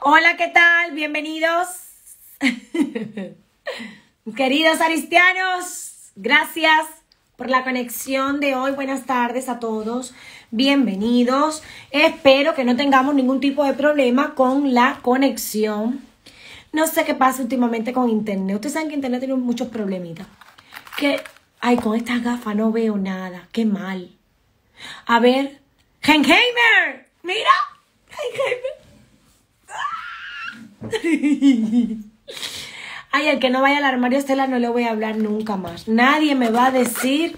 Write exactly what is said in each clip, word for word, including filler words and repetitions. Hola, ¿qué tal? Bienvenidos. Queridos aristianos, gracias por la conexión de hoy. Buenas tardes a todos. Bienvenidos. Espero que no tengamos ningún tipo de problema con la conexión. No sé qué pasa últimamente con internet. Ustedes saben que internet tiene muchos problemitas. Que, ay, con estas gafas no veo nada. Qué mal. A ver. Genheimer. Mira. Genheimer. Ay, el que no vaya al armario Estela no le voy a hablar nunca más. Nadie me va a decir,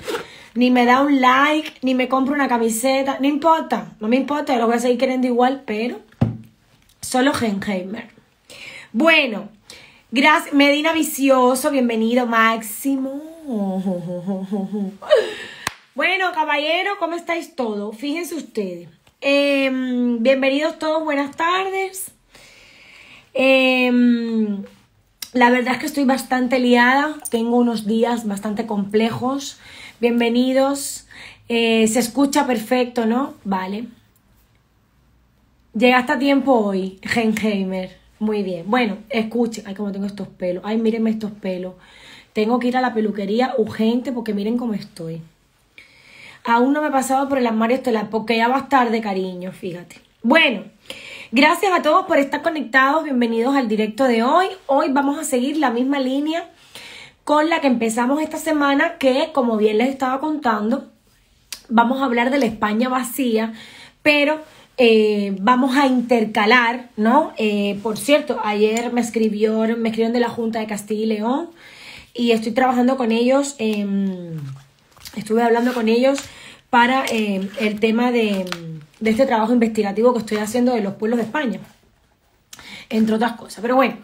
ni me da un like, ni me compro una camiseta. No importa. No me importa. Lo voy a seguir queriendo igual, pero solo Genheimer. Bueno, gracias. Medina Vicioso, bienvenido, Máximo. Bueno, caballero, ¿cómo estáis todos? Fíjense ustedes. Eh, bienvenidos todos, buenas tardes. Eh, la verdad es que estoy bastante liada. Tengo unos días bastante complejos. Bienvenidos. Eh, se escucha perfecto, ¿no? Vale. Llegaste a tiempo hoy, Genheimer. Muy bien, bueno, escuchen, ay, cómo tengo estos pelos, ay, mírenme estos pelos, tengo que ir a la peluquería urgente porque miren cómo estoy. Aún no me he pasado por el armario estelar porque ya vas tarde, cariño, fíjate. Bueno, gracias a todos por estar conectados, bienvenidos al directo de hoy. Hoy vamos a seguir la misma línea con la que empezamos esta semana que, como bien les estaba contando, vamos a hablar de la España vacía, pero... Eh, vamos a intercalar, ¿no? Eh, por cierto, ayer me escribió, me escribieron de la Junta de Castilla y León y estoy trabajando con ellos, eh, estuve hablando con ellos para eh, el tema de, de este trabajo investigativo que estoy haciendo de los pueblos de España, entre otras cosas. Pero bueno,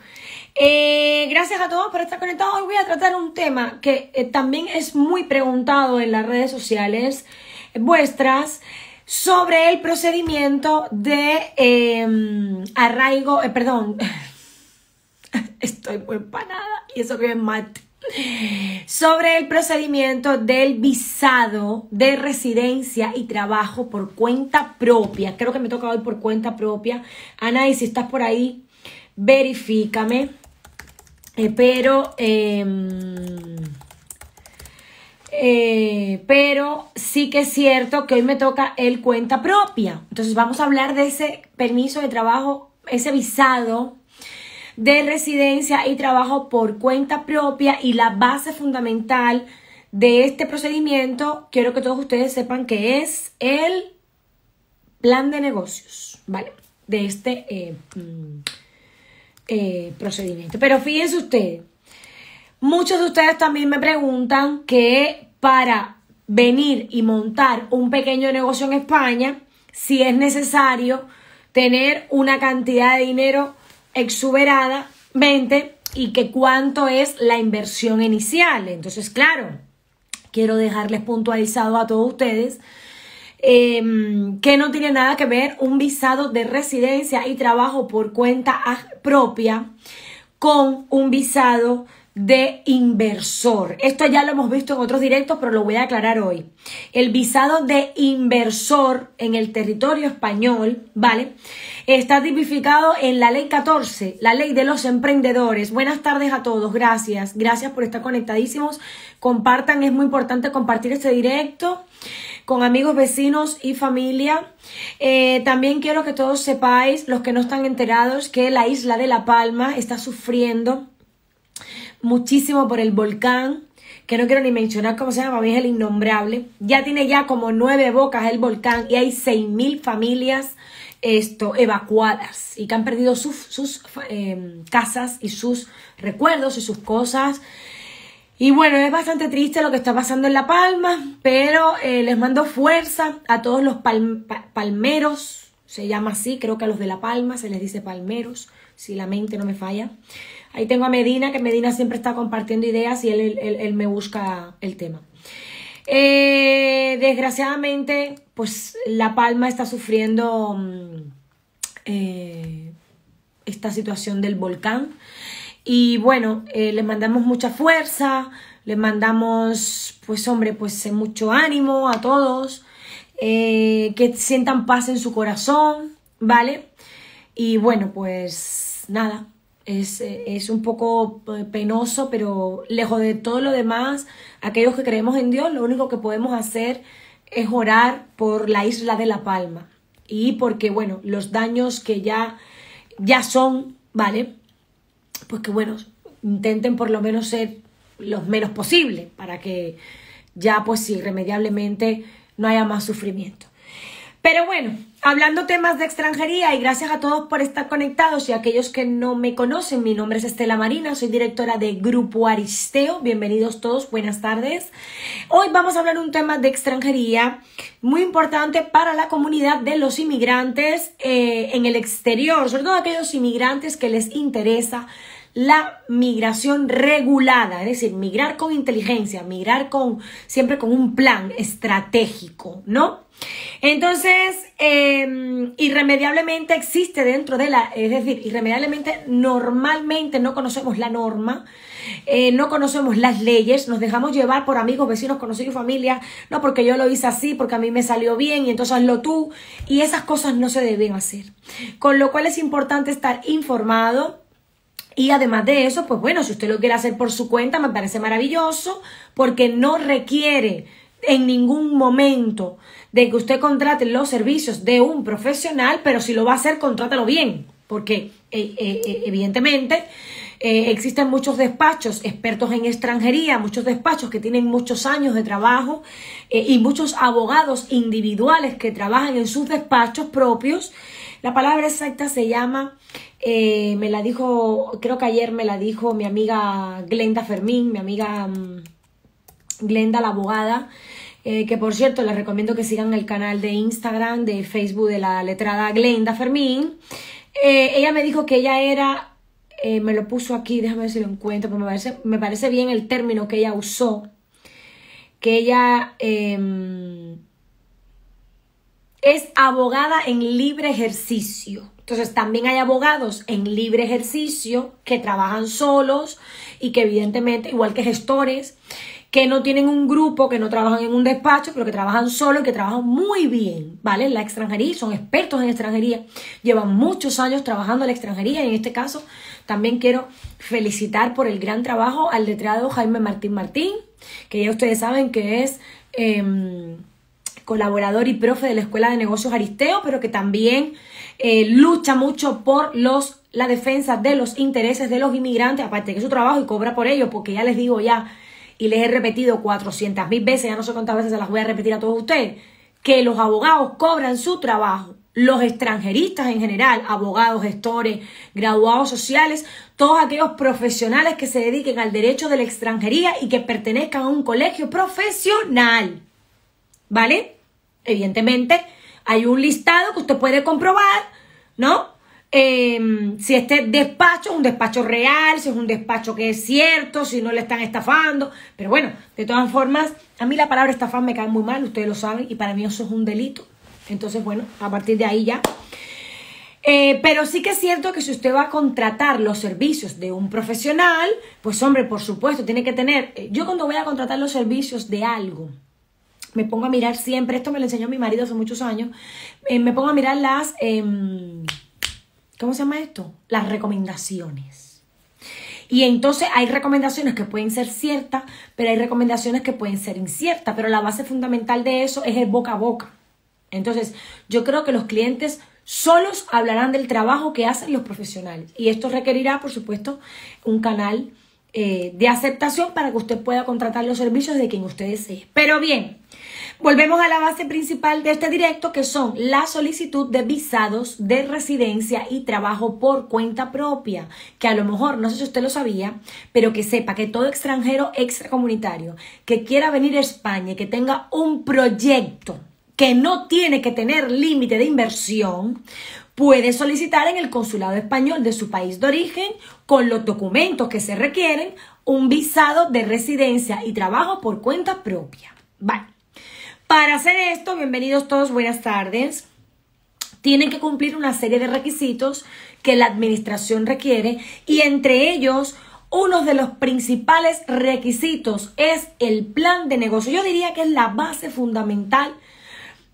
eh, gracias a todos por estar conectados. Hoy voy a tratar un tema que eh, también es muy preguntado en las redes sociales vuestras, sobre el procedimiento de eh, arraigo, eh, perdón, estoy muy empanada y eso que me mate, sobre el procedimiento del visado de residencia y trabajo por cuenta propia. Creo que me toca hoy por cuenta propia. Ana, y si estás por ahí, verifícame, eh, pero... Eh, Eh, pero sí que es cierto que hoy me toca el cuenta propia. Entonces vamos a hablar de ese permiso de trabajo, ese visado de residencia y trabajo por cuenta propia y la base fundamental de este procedimiento. Quiero que todos ustedes sepan que es el plan de negocios, ¿vale? De este eh, eh, procedimiento. Pero fíjense ustedes, muchos de ustedes también me preguntan que para venir y montar un pequeño negocio en España, si es necesario tener una cantidad de dinero exuberadamente y que cuánto es la inversión inicial. Entonces, claro, quiero dejarles puntualizado a todos ustedes eh, que no tiene nada que ver un visado de residencia y trabajo por cuenta propia con un visado de inversor. Esto ya lo hemos visto en otros directos, pero lo voy a aclarar hoy. El visado de inversor en el territorio español, ¿vale? Está tipificado en la ley catorce, la ley de los emprendedores. Buenas tardes a todos, gracias. Gracias por estar conectadísimos. Compartan, es muy importante compartir este directo con amigos, vecinos y familia. Eh, también quiero que todos sepáis, los que no están enterados, que la isla de La Palma está sufriendo muchísimo por el volcán, que no quiero ni mencionar cómo se llama, para mí es el innombrable. Ya tiene ya como nueve bocas el volcán y hay seis mil familias esto, evacuadas y que han perdido sus, sus eh, casas y sus recuerdos y sus cosas. Y bueno, es bastante triste lo que está pasando en La Palma, pero eh, les mando fuerza a todos los palm pa palmeros, se llama así, creo que a los de La Palma se les dice palmeros, si la mente no me falla. Ahí tengo a Medina, que Medina siempre está compartiendo ideas y él, él, él, él me busca el tema. Eh, desgraciadamente, pues La Palma está sufriendo eh, esta situación del volcán. Y bueno, eh, les mandamos mucha fuerza, les mandamos, pues hombre, pues mucho ánimo a todos. Eh, que sientan paz en su corazón, ¿vale? Y bueno, pues nada, es, es un poco penoso, pero lejos de todo lo demás, aquellos que creemos en Dios, lo único que podemos hacer es orar por la isla de La Palma. Y porque, bueno, los daños que ya, ya son, ¿vale? Pues que, bueno, intenten por lo menos ser los menos posible para que ya, pues, irremediablemente no haya más sufrimiento. Pero bueno, hablando temas de extranjería, y gracias a todos por estar conectados y a aquellos que no me conocen, mi nombre es Estela Marina, soy directora de Grupo Aristeo. Bienvenidos todos, buenas tardes. Hoy vamos a hablar un tema de extranjería muy importante para la comunidad de los inmigrantes eh, en el exterior, sobre todo aquellos inmigrantes que les interesa la migración regulada, es decir, migrar con inteligencia, migrar con siempre con un plan estratégico, ¿no? Entonces, eh, irremediablemente existe dentro de la, es decir, irremediablemente normalmente no conocemos la norma, eh, no conocemos las leyes, nos dejamos llevar por amigos, vecinos, conocidos, familia, no porque yo lo hice así, porque a mí me salió bien y entonces hazlo tú, y esas cosas no se deben hacer, con lo cual es importante estar informado. Y además de eso, pues bueno, si usted lo quiere hacer por su cuenta, me parece maravilloso, porque no requiere en ningún momento de que usted contrate los servicios de un profesional, pero si lo va a hacer, contrátalo bien, porque eh, eh, evidentemente eh, existen muchos despachos expertos en extranjería, muchos despachos que tienen muchos años de trabajo eh, y muchos abogados individuales que trabajan en sus despachos propios. La palabra exacta se llama, eh, me la dijo, creo que ayer me la dijo mi amiga Glenda Fermín, mi amiga um, Glenda la abogada, eh, que por cierto les recomiendo que sigan el canal de Instagram, de Facebook de la letrada Glenda Fermín. Eh, ella me dijo que ella era, eh, me lo puso aquí, déjame ver si lo encuentro, porque me parece, me parece bien el término que ella usó, que ella... Eh, es abogada en libre ejercicio. Entonces también hay abogados en libre ejercicio que trabajan solos y que evidentemente, igual que gestores, que no tienen un grupo, que no trabajan en un despacho, pero que trabajan solos y que trabajan muy bien, ¿vale? En la extranjería, son expertos en extranjería, llevan muchos años trabajando en la extranjería, y en este caso también quiero felicitar por el gran trabajo al letrado Jaime Martín Martín, que ya ustedes saben que es... Eh, colaborador y profe de la Escuela de Negocios Aristeo, pero que también eh, lucha mucho por los, la defensa de los intereses de los inmigrantes, aparte que su trabajo y cobra por ello, porque ya les digo ya, y les he repetido cuatrocientas mil veces, ya no sé cuántas veces se las voy a repetir a todos ustedes, que los abogados cobran su trabajo, los extranjeristas en general, abogados, gestores, graduados sociales, todos aquellos profesionales que se dediquen al derecho de la extranjería y que pertenezcan a un colegio profesional, ¿vale? Evidentemente, hay un listado que usted puede comprobar, ¿no? Eh, si este despacho es un despacho real, si es un despacho que es cierto, si no le están estafando. Pero bueno, de todas formas, a mí la palabra estafar me cae muy mal, ustedes lo saben, y para mí eso es un delito. Entonces, bueno, a partir de ahí ya. Eh, pero sí que es cierto que si usted va a contratar los servicios de un profesional, pues hombre, por supuesto, tiene que tener... Yo cuando voy a contratar los servicios de algo... me pongo a mirar siempre, esto me lo enseñó mi marido hace muchos años, eh, me pongo a mirar las, eh, ¿cómo se llama esto? Las recomendaciones. Y entonces hay recomendaciones que pueden ser ciertas, pero hay recomendaciones que pueden ser inciertas, pero la base fundamental de eso es el boca a boca. Entonces, yo creo que los clientes solos hablarán del trabajo que hacen los profesionales. Y esto requerirá, por supuesto, un canal eh, de aceptación para que usted pueda contratar los servicios de quien usted desee. Pero bien... volvemos a la base principal de este directo, que son la solicitud de visados de residencia y trabajo por cuenta propia, que a lo mejor, no sé si usted lo sabía, pero que sepa que todo extranjero extracomunitario que quiera venir a España y que tenga un proyecto que no tiene que tener límite de inversión, puede solicitar en el consulado español de su país de origen, con los documentos que se requieren, un visado de residencia y trabajo por cuenta propia. Vale. Para hacer esto, bienvenidos todos, buenas tardes, tienen que cumplir una serie de requisitos que la administración requiere, y entre ellos, uno de los principales requisitos es el plan de negocio. Yo diría que es la base fundamental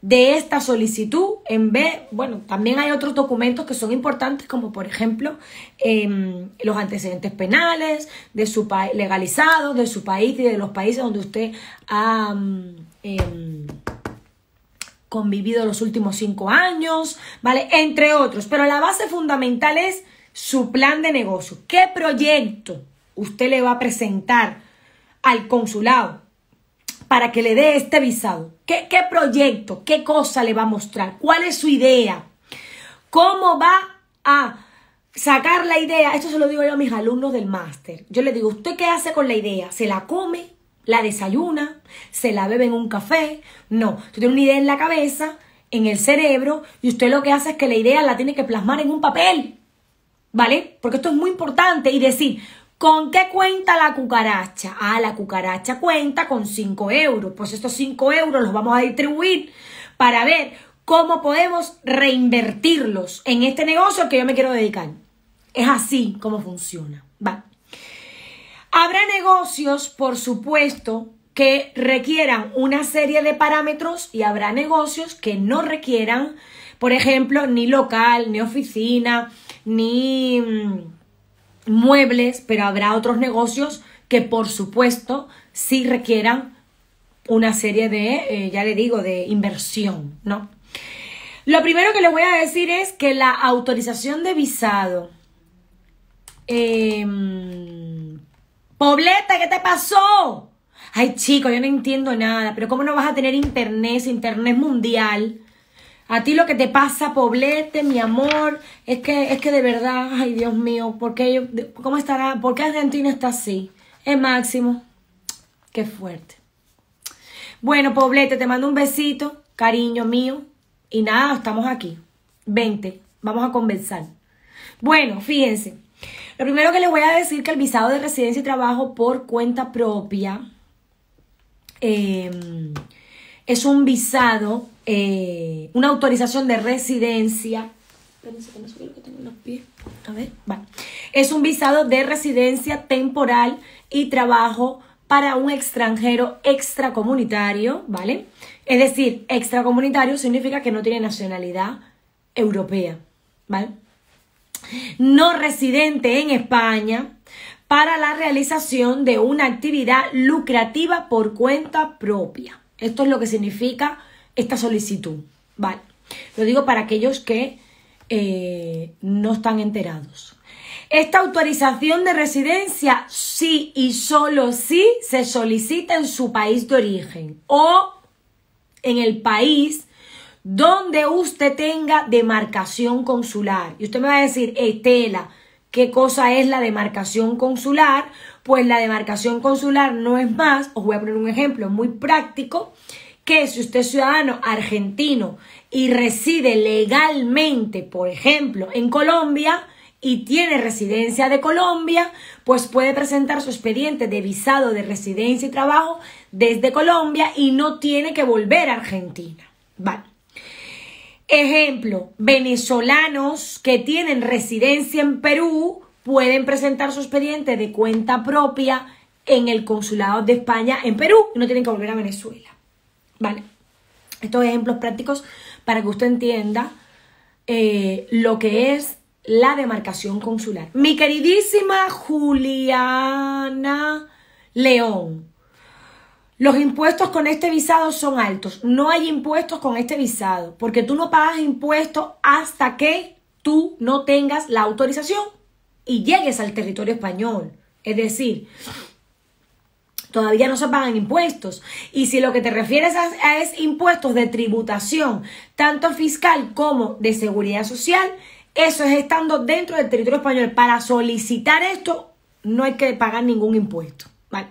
de esta solicitud, en vez, bueno, también hay otros documentos que son importantes, como por ejemplo eh, los antecedentes penales de su país, legalizados de su país y de los países donde usted ha eh, convivido los últimos cinco años, ¿vale? Entre otros. Pero la base fundamental es su plan de negocio. ¿Qué proyecto usted le va a presentar al consulado para que le dé este visado? ¿Qué, qué proyecto? ¿Qué cosa le va a mostrar? ¿Cuál es su idea? ¿Cómo va a sacar la idea? Esto se lo digo yo a mis alumnos del máster. Yo les digo, ¿usted qué hace con la idea? ¿Se la come? ¿La desayuna? ¿Se la bebe en un café? No. Usted tiene una idea en la cabeza, en el cerebro, y usted lo que hace es que la idea la tiene que plasmar en un papel, ¿vale? Porque esto es muy importante. Y decir, ¿con qué cuenta la cucaracha? Ah, la cucaracha cuenta con cinco euros. Pues estos cinco euros los vamos a distribuir para ver cómo podemos reinvertirlos en este negocio que yo me quiero dedicar. Es así como funciona. Va. Habrá negocios, por supuesto, que requieran una serie de parámetros y habrá negocios que no requieran, por ejemplo, ni local, ni oficina, ni muebles, pero habrá otros negocios que por supuesto sí requieran una serie de, eh, ya le digo, de inversión, ¿no? Lo primero que les voy a decir es que la autorización de visado. Eh, Poblete, ¿qué te pasó? Ay, chico, yo no entiendo nada, pero ¿cómo no vas a tener internet, internet mundial? A ti lo que te pasa, Poblete, mi amor, es que, es que de verdad, ay, Dios mío, ¿por qué, yo, cómo estará, ¿por qué Argentina está así? Es Máximo. Qué fuerte. Bueno, Poblete, te mando un besito, cariño mío. Y nada, estamos aquí. Vente, vamos a conversar. Bueno, fíjense. Lo primero que les voy a decir es que el visado de residencia y trabajo por cuenta propia eh, es un visado... Eh, una autorización de residencia. Espérense que me subí lo que tengo en los pies. A ver, vale. Es un visado de residencia temporal y trabajo para un extranjero extracomunitario, ¿vale? Es decir, extracomunitario significa que no tiene nacionalidad europea, ¿vale? No residente en España, para la realización de una actividad lucrativa por cuenta propia. Esto es lo que significa esta solicitud, ¿vale? Lo digo para aquellos que eh, no están enterados. Esta autorización de residencia sí y solo sí se solicita en su país de origen o en el país donde usted tenga demarcación consular. Y usted me va a decir, Estela, ¿qué cosa es la demarcación consular? Pues la demarcación consular no es más, os voy a poner un ejemplo muy práctico, que si usted es ciudadano argentino y reside legalmente, por ejemplo, en Colombia y tiene residencia de Colombia, pues puede presentar su expediente de visado de residencia y trabajo desde Colombia y no tiene que volver a Argentina. Vale. Ejemplo, venezolanos que tienen residencia en Perú pueden presentar su expediente de cuenta propia en el consulado de España en Perú y no tienen que volver a Venezuela. Vale, estos ejemplos prácticos para que usted entienda eh, lo que es la demarcación consular. Mi queridísima Juliana León, los impuestos con este visado son altos. No hay impuestos con este visado, porque tú no pagas impuestos hasta que tú no tengas la autorización y llegues al territorio español. Es decir, todavía no se pagan impuestos. Y si lo que te refieres a, a es impuestos de tributación, tanto fiscal como de seguridad social, eso es estando dentro del territorio español. Para solicitar esto no hay que pagar ningún impuesto. Vale.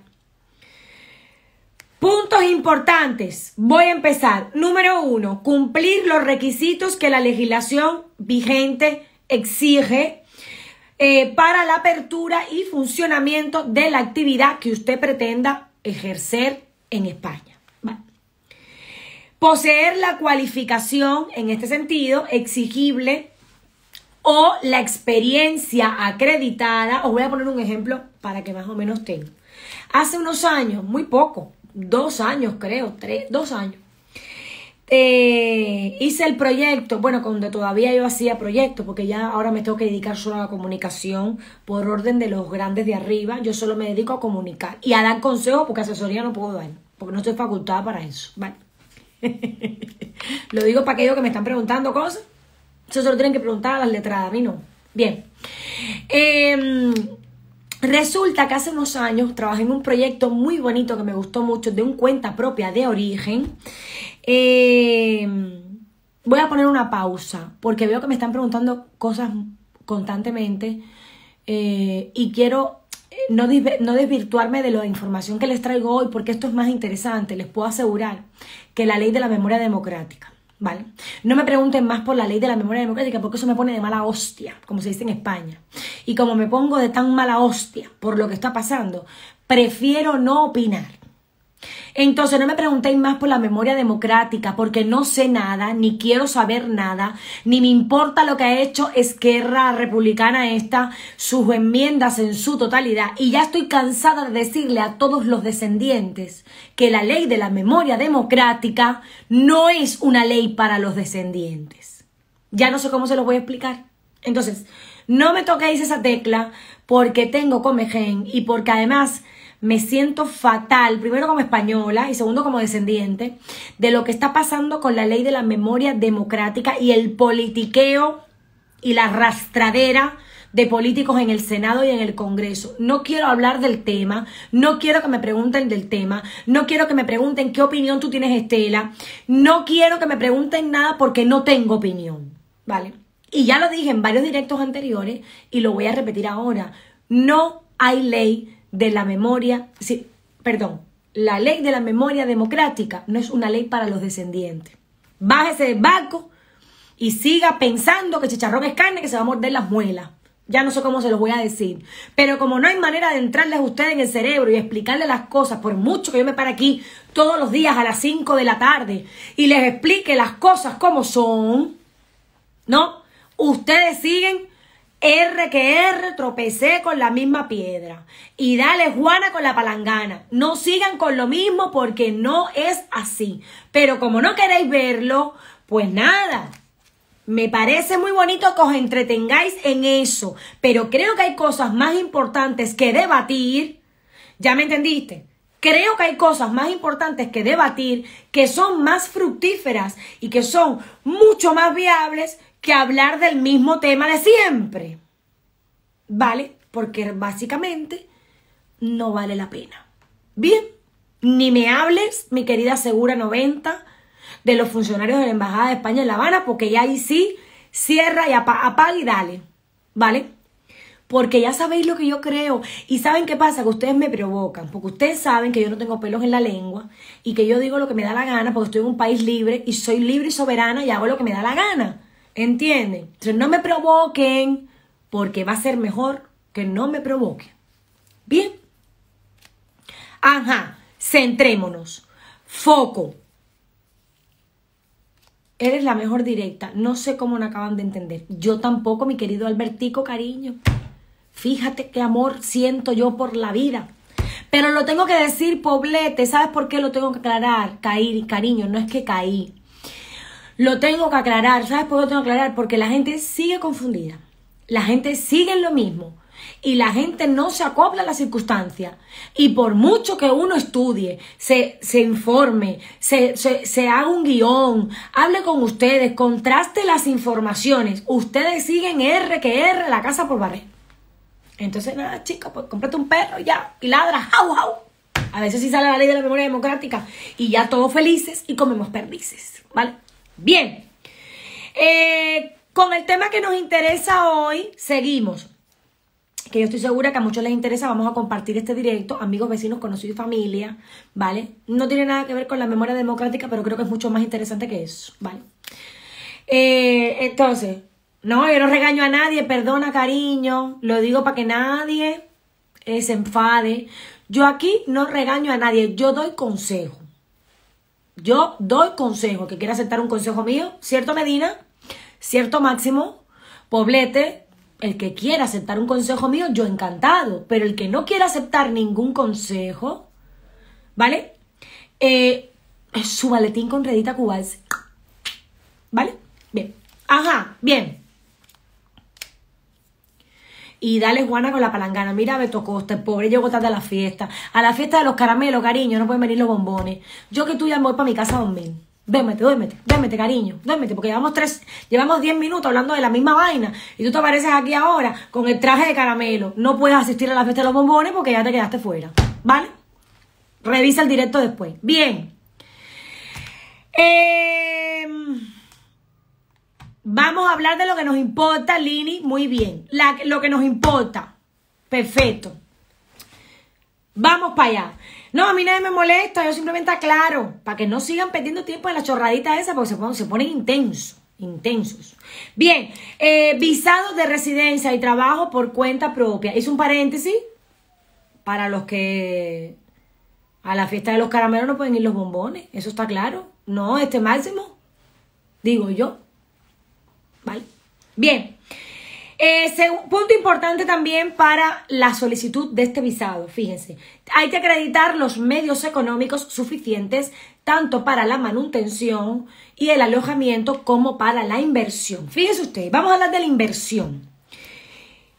Puntos importantes. Voy a empezar. Número uno, cumplir los requisitos que la legislación vigente exige Eh, para la apertura y funcionamiento de la actividad que usted pretenda ejercer en España. Vale. Poseer la cualificación, en este sentido, exigible o la experiencia acreditada. Os voy a poner un ejemplo para que más o menos tenga. Hace unos años, muy poco, dos años creo, tres, dos años, Eh, hice el proyecto, bueno, cuando todavía yo hacía proyectos, porque ya ahora me tengo que dedicar solo a la comunicación por orden de los grandes de arriba. Yo solo me dedico a comunicar y a dar consejos, porque asesoría no puedo dar, porque no estoy facultada para eso, ¿vale? Lo digo para aquellos que me están preguntando cosas. Eso se lo tienen que preguntar a las letradas, a mí no. Bien. Eh, resulta que hace unos años trabajé en un proyecto muy bonito que me gustó mucho, de un cuenta propia de origen. Eh, voy a poner una pausa porque veo que me están preguntando cosas constantemente eh, y quiero no, no desvirtuarme de la información que les traigo hoy, porque esto es más interesante. Les puedo asegurar que la ley de la memoria democrática, ¿vale? No me pregunten más por la ley de la memoria democrática, porque eso me pone de mala hostia, como se dice en España. Y como me pongo de tan mala hostia por lo que está pasando, prefiero no opinar. Entonces no me preguntéis más por la memoria democrática, porque no sé nada, ni quiero saber nada, ni me importa lo que ha hecho Esquerra Republicana esta, sus enmiendas en su totalidad. Y ya estoy cansada de decirle a todos los descendientes que la ley de la memoria democrática no es una ley para los descendientes. Ya no sé cómo se los voy a explicar. Entonces, no me toquéis esa tecla, porque tengo comején y porque además me siento fatal, primero como española y segundo como descendiente, de lo que está pasando con la ley de la memoria democrática y el politiqueo y la arrastradera de políticos en el Senado y en el Congreso. No quiero hablar del tema, no quiero que me pregunten del tema, no quiero que me pregunten qué opinión tú tienes, Estela, no quiero que me pregunten nada porque no tengo opinión, ¿vale? Y ya lo dije en varios directos anteriores y lo voy a repetir ahora, no hay ley de la memoria, sí, perdón, la ley de la memoria democrática no es una ley para los descendientes. Bájese del barco y siga pensando que chicharrón es carne, que se va a morder las muelas. Ya no sé cómo se los voy a decir, pero como no hay manera de entrarles a ustedes en el cerebro y explicarles las cosas, por mucho que yo me pare aquí todos los días a las cinco de la tarde y les explique las cosas como son, ¿no? Ustedes siguen R que R, tropecé con la misma piedra. Y dale Juana con la palangana. No sigan con lo mismo porque no es así. Pero como no queréis verlo, pues nada. Me parece muy bonito que os entretengáis en eso. Pero creo que hay cosas más importantes que debatir. ¿Ya me entendiste? Creo que hay cosas más importantes que debatir, que son más fructíferas y que son mucho más viables que hablar del mismo tema de siempre, ¿vale? Porque básicamente no vale la pena. Bien, ni me hables, mi querida Segura noventa, de los funcionarios de la Embajada de España en La Habana, porque ya ahí sí, cierra y apaga, apaga y dale, ¿vale? Porque ya sabéis lo que yo creo. Y ¿saben qué pasa? Que ustedes me provocan, porque ustedes saben que yo no tengo pelos en la lengua y que yo digo lo que me da la gana, porque estoy en un país libre y soy libre y soberana y hago lo que me da la gana. ¿Entienden? Entonces no me provoquen, porque va a ser mejor que no me provoquen. Bien. Ajá, centrémonos. Foco. Eres la mejor directa. No sé cómo me acaban de entender. Yo tampoco, mi querido Albertico, cariño. Fíjate qué amor siento yo por la vida. Pero lo tengo que decir, Poblete. ¿Sabes por qué lo tengo que aclarar? Caí, cariño, no es que caí. Lo tengo que aclarar. ¿Sabes por qué lo tengo que aclarar? Porque la gente sigue confundida. La gente sigue en lo mismo. Y la gente no se acopla a las circunstancias. Y por mucho que uno estudie, se, se informe, se, se, se haga un guión, hable con ustedes, contraste las informaciones, ustedes siguen R que R la casa por barrer. Entonces, nada, chicos, pues cómprate un perro ya y ladra. ¡Jau, jau! A veces sí sale la ley de la memoria democrática y ya todos felices y comemos perdices, ¿vale? Bien, eh, con el tema que nos interesa hoy, seguimos, que yo estoy segura que a muchos les interesa. Vamos a compartir este directo, amigos, vecinos, conocidos y familia, ¿vale? No tiene nada que ver con la memoria democrática, pero creo que es mucho más interesante que eso, ¿vale? Eh, entonces, no, yo no regaño a nadie, perdona, cariño, lo digo para que nadie eh, se enfade. Yo aquí no regaño a nadie, yo doy consejo. Yo doy consejo, que quiera aceptar un consejo mío, cierto Medina, cierto Máximo, Poblete, el que quiera aceptar un consejo mío, yo encantado, pero el que no quiera aceptar ningún consejo, ¿vale? Eh, su maletín con redita cubal Bien. Ajá, bien. Y dale, Juana, con la palangana. Mira a Beto Costa, el pobre, llegó tarde a la fiesta. A la fiesta de los caramelos, cariño, no pueden venir los bombones. Yo que tú ya me voy para mi casa a dormir. Duérmete, duérmete, duérmete, cariño, duérmete, porque llevamos tres, llevamos diez minutos hablando de la misma vaina y tú te apareces aquí ahora con el traje de caramelo. No puedes asistir a la fiesta de los bombones porque ya te quedaste fuera, ¿vale? Revisa el directo después. Bien. Eh, vamos a hablar de lo que nos importa, Lini, muy bien. La, lo que nos importa, perfecto. Vamos para allá. No, a mí nadie me molesta, yo simplemente aclaro, para que no sigan perdiendo tiempo en la chorradita esa, porque se ponen, se ponen intensos, intensos. Bien, eh, visados de residencia y trabajo por cuenta propia. Hice un paréntesis para los que a la fiesta de los caramelos no pueden ir los bombones, eso está claro. No, este Máximo, digo yo. Vale, bien. Eh, punto importante también para la solicitud de este visado, fíjense. Hay que acreditar los medios económicos suficientes tanto para la manutención y el alojamiento como para la inversión. Fíjense ustedes, vamos a hablar de la inversión.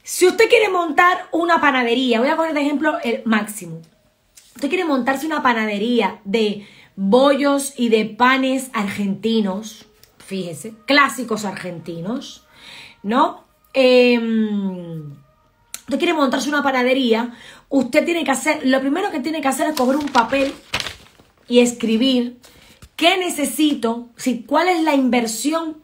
Si usted quiere montar una panadería, voy a poner de ejemplo el Máximo. Usted quiere montarse una panadería de bollos y de panes argentinos, fíjese, clásicos argentinos, ¿no? Eh, usted quiere montarse una panadería, usted tiene que hacer, lo primero que tiene que hacer es coger un papel y escribir qué necesito, si, cuál es la inversión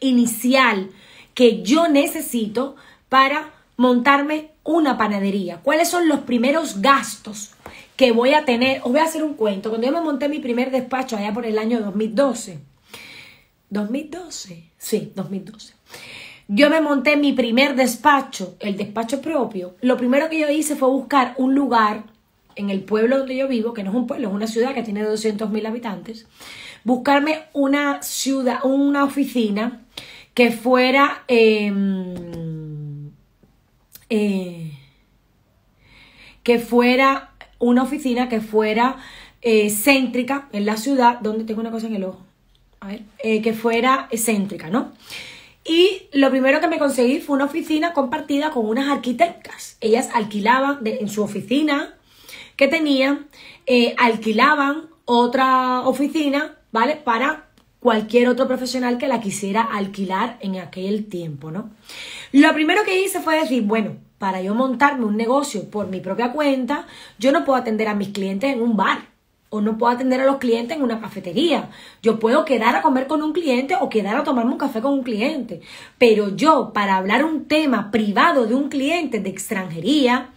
inicial que yo necesito para montarme una panadería, cuáles son los primeros gastos que voy a tener. Os voy a hacer un cuento. Cuando yo me monté mi primer despacho allá por el año dos mil doce, ¿dos mil doce? Sí, dos mil doce. Yo me monté mi primer despacho, el despacho propio. Lo primero que yo hice fue buscar un lugar en el pueblo donde yo vivo, que no es un pueblo, es una ciudad que tiene doscientos mil habitantes. Buscarme una ciudad, una oficina que fuera eh, eh, que fuera una oficina que fuera eh, céntrica en la ciudad, donde tengo una cosa en el ojo, a ver, eh, que fuera céntrica, ¿no? Y lo primero que me conseguí fue una oficina compartida con unas arquitectas. Ellas alquilaban de, en su oficina que tenían, eh, alquilaban otra oficina, ¿vale? Para cualquier otro profesional que la quisiera alquilar en aquel tiempo, ¿no? Lo primero que hice fue decir, bueno, para yo montarme un negocio por mi propia cuenta, yo no puedo atender a mis clientes en un bar. O no puedo atender a los clientes en una cafetería. Yo puedo quedar a comer con un cliente o quedar a tomarme un café con un cliente. Pero yo, para hablar un tema privado de un cliente de extranjería,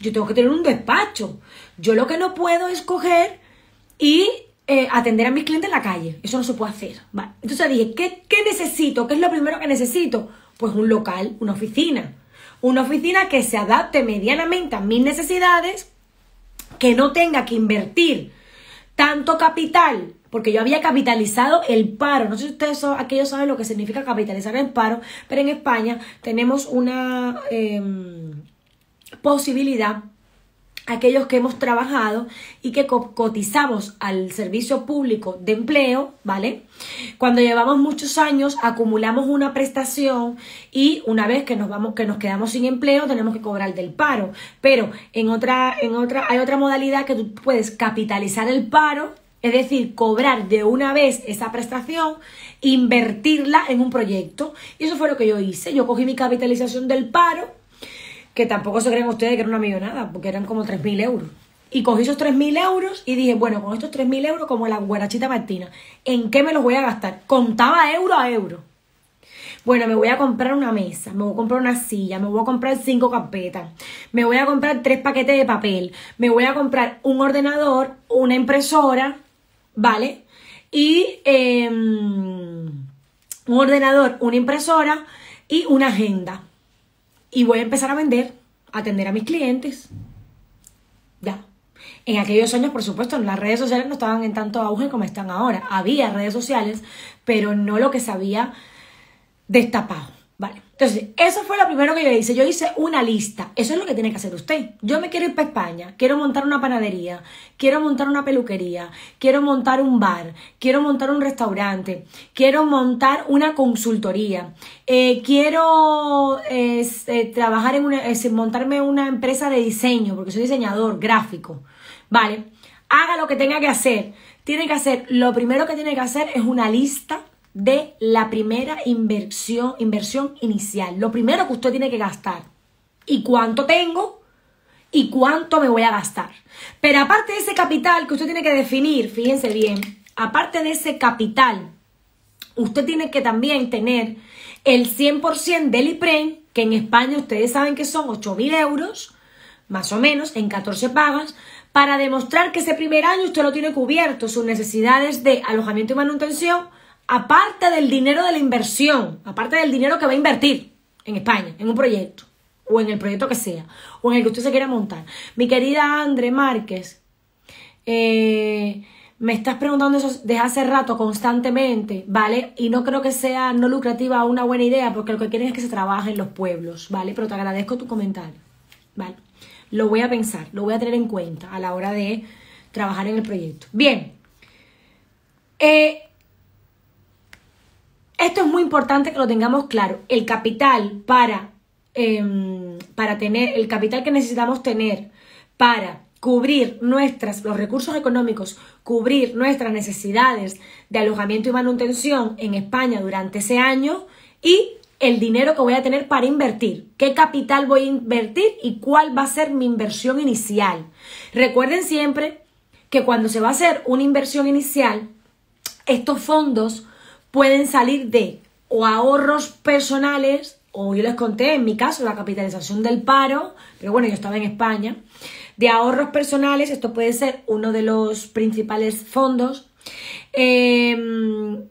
yo tengo que tener un despacho. Yo lo que no puedo es coger y eh, atender a mis clientes en la calle. Eso no se puede hacer. Vale. Entonces dije, ¿qué, ¿qué necesito? ¿Qué es lo primero que necesito? Pues un local, una oficina. Una oficina que se adapte medianamente a mis necesidades, que no tenga que invertir tanto capital, porque yo había capitalizado el paro. No sé si ustedes son, aquellos saben lo que significa capitalizar el paro, pero en España tenemos una eh, posibilidad, aquellos que hemos trabajado y que co cotizamos al servicio público de empleo, ¿vale? Cuando llevamos muchos años acumulamos una prestación y una vez que nos vamos, que nos quedamos sin empleo, tenemos que cobrar del paro. Pero en otra, en otra, hay otra modalidad que tú puedes capitalizar el paro, es decir, cobrar de una vez esa prestación, invertirla en un proyecto. Y eso fue lo que yo hice. Yo cogí mi capitalización del paro, que tampoco se creen ustedes que era una millonada, porque eran como tres mil euros. Y cogí esos tres mil euros y dije, bueno, con estos tres mil euros, como la guarachita Martina, ¿en qué me los voy a gastar? Contaba euro a euro. Bueno, me voy a comprar una mesa, me voy a comprar una silla, me voy a comprar cinco carpetas, me voy a comprar tres paquetes de papel, me voy a comprar un ordenador, una impresora, ¿vale? Y eh, un ordenador, una impresora y una agenda. Y voy a empezar a vender, a atender a mis clientes. Ya. En aquellos años, por supuesto, las redes sociales no estaban en tanto auge como están ahora. Había redes sociales, pero no lo que se había destapado. Vale. Entonces, eso fue lo primero que yo hice. Yo hice una lista. Eso es lo que tiene que hacer usted. Yo me quiero ir para España. Quiero montar una panadería. Quiero montar una peluquería. Quiero montar un bar. Quiero montar un restaurante. Quiero montar una consultoría. Eh, quiero eh, eh, trabajar en una... Eh, montarme una empresa de diseño, porque soy diseñador gráfico. Vale. Haga lo que tenga que hacer. Tiene que hacer... Lo primero que tiene que hacer es una lista de la primera inversión, inversión inicial. Lo primero que usted tiene que gastar. ¿Y cuánto tengo? ¿Y cuánto me voy a gastar? Pero aparte de ese capital que usted tiene que definir, fíjense bien, aparte de ese capital, usted tiene que también tener el cien por ciento del I P R E M, que en España ustedes saben que son ocho mil euros, más o menos, en catorce pagas, para demostrar que ese primer año usted lo tiene cubierto, sus necesidades de alojamiento y manutención, aparte del dinero de la inversión, aparte del dinero que va a invertir en España, en un proyecto, o en el proyecto que sea, o en el que usted se quiera montar. Mi querida André Márquez, eh, me estás preguntando eso desde hace rato constantemente, ¿vale? Y no creo que sea no lucrativa una buena idea, porque lo que quieren es que se trabaje en los pueblos, ¿vale? Pero te agradezco tu comentario, ¿vale? Lo voy a pensar, lo voy a tener en cuenta a la hora de trabajar en el proyecto. Bien, eh... esto es muy importante que lo tengamos claro. El capital para, eh, para tener, el capital que necesitamos tener para cubrir nuestras, los recursos económicos, cubrir nuestras necesidades de alojamiento y manutención en España durante ese año, y el dinero que voy a tener para invertir. ¿Qué capital voy a invertir y cuál va a ser mi inversión inicial? Recuerden siempre que cuando se va a hacer una inversión inicial, estos fondos pueden salir de o ahorros personales, o yo les conté, en mi caso, la capitalización del paro, pero bueno, yo estaba en España, de ahorros personales, esto puede ser uno de los principales fondos. Eh,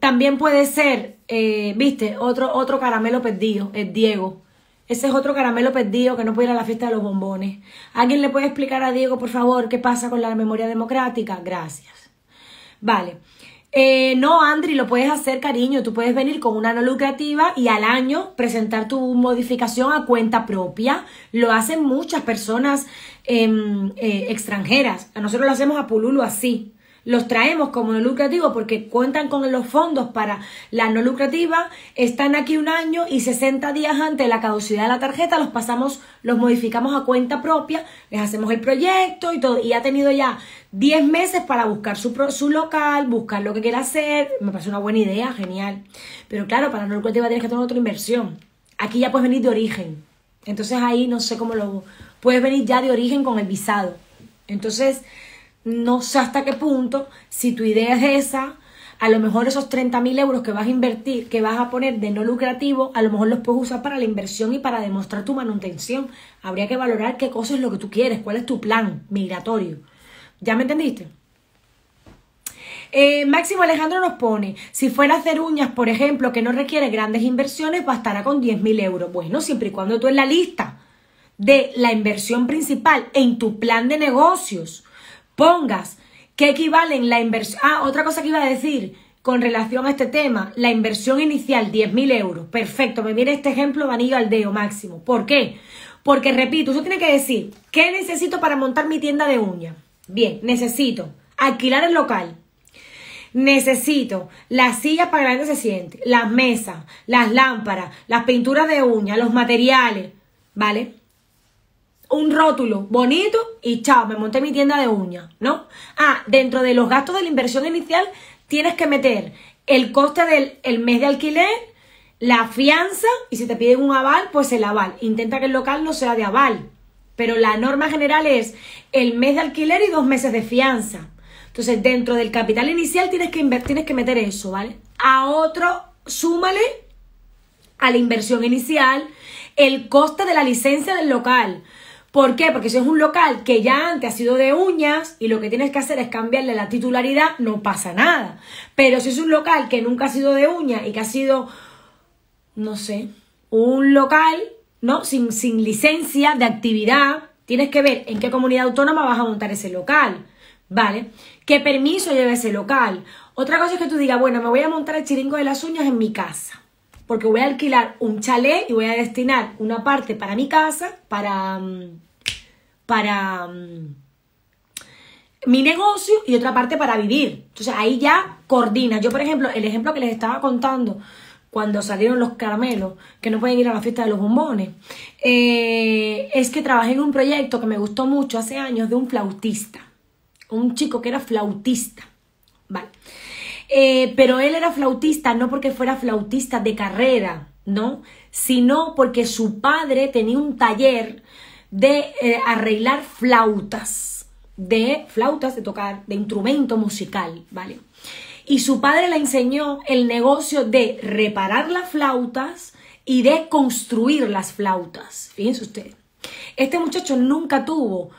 también puede ser, eh, viste, otro, otro caramelo perdido, el Diego. Ese es otro caramelo perdido que no puede ir a la fiesta de los bombones. ¿Alguien le puede explicar a Diego, por favor, qué pasa con la memoria democrática? Gracias. Vale. Eh, no, Andri, lo puedes hacer, cariño. Tú puedes venir con una no lucrativa y al año presentar tu modificación a cuenta propia. Lo hacen muchas personas eh, eh, extranjeras. A nosotros lo hacemos a pululo así. Los traemos como no lucrativo porque cuentan con los fondos para la no lucrativa. Están aquí un año y sesenta días antes de la caducidad de la tarjeta los pasamos, los modificamos a cuenta propia, les hacemos el proyecto y todo. Y ha tenido ya diez meses para buscar su, su local, buscar lo que quiera hacer. Me parece una buena idea, genial. Pero claro, para la no lucrativa tienes que tener otra inversión. Aquí ya puedes venir de origen. Entonces ahí no sé cómo lo... Puedes venir ya de origen con el visado. Entonces... no sé hasta qué punto, si tu idea es esa, a lo mejor esos treinta mil euros que vas a invertir, que vas a poner de no lucrativo, a lo mejor los puedes usar para la inversión y para demostrar tu manutención. Habría que valorar qué cosa es lo que tú quieres, cuál es tu plan migratorio. ¿Ya me entendiste? Eh, Máximo Alejandro nos pone, si fuera a hacer uñas, por ejemplo, que no requiere grandes inversiones, bastará con diez mil euros. Bueno, siempre y cuando tú en la lista de la inversión principal en tu plan de negocios pongas que equivalen la inversión. Ah, otra cosa que iba a decir con relación a este tema, la inversión inicial, diez mil euros. Perfecto, me viene este ejemplo de anillo al dedo, Máximo. ¿Por qué? Porque, repito, usted tiene que decir, ¿qué necesito para montar mi tienda de uñas? Bien, necesito alquilar el local. Necesito las sillas para que la gente se siente, las mesas, las lámparas, las pinturas de uñas, los materiales, ¿vale? Un rótulo bonito y chao, me monté mi tienda de uñas, ¿no? Ah, dentro de los gastos de la inversión inicial tienes que meter el coste del el mes de alquiler, la fianza, y si te piden un aval, pues el aval. Intenta que el local no sea de aval, pero la norma general es el mes de alquiler y dos meses de fianza. Entonces, dentro del capital inicial tienes que invertir, tienes que meter eso, ¿vale? A otro, súmale a la inversión inicial el coste de la licencia del local. ¿Por qué? Porque si es un local que ya antes ha sido de uñas y lo que tienes que hacer es cambiarle la titularidad, no pasa nada. Pero si es un local que nunca ha sido de uñas y que ha sido, no sé, un local, ¿no? Sin, sin licencia de actividad, tienes que ver en qué comunidad autónoma vas a montar ese local, ¿vale? ¿Qué permiso lleva ese local? Otra cosa es que tú digas, bueno, me voy a montar el chiringo de las uñas en mi casa. porque voy a alquilar un chalet y voy a destinar una parte para mi casa, para, para um, mi negocio y otra parte para vivir. Entonces ahí ya coordinas. Yo, por ejemplo, el ejemplo que les estaba contando cuando salieron los caramelos, que no pueden ir a la fiesta de los bombones, eh, es que trabajé en un proyecto que me gustó mucho hace años de un flautista, un chico que era flautista, ¿vale? Eh, pero él era flautista no porque fuera flautista de carrera, ¿no? Sino porque su padre tenía un taller de eh, arreglar flautas, de flautas, de tocar, de instrumento musical, ¿vale? Y su padre le enseñó el negocio de reparar las flautas y de construir las flautas. Fíjense ustedes, este muchacho nunca tuvo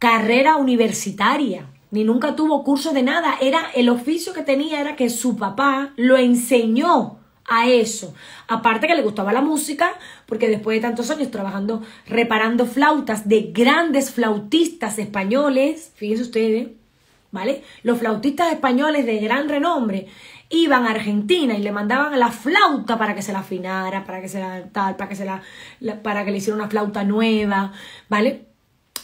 carrera universitaria, ni nunca tuvo cursos de nada. Era el oficio que tenía, era que su papá lo enseñó a eso. Aparte que le gustaba la música, porque después de tantos años trabajando, reparando flautas de grandes flautistas españoles, fíjense ustedes, ¿vale? Los flautistas españoles de gran renombre iban a Argentina y le mandaban la flauta para que se la afinara, para que se la tal, para que se la, la para que le hiciera una flauta nueva, ¿vale?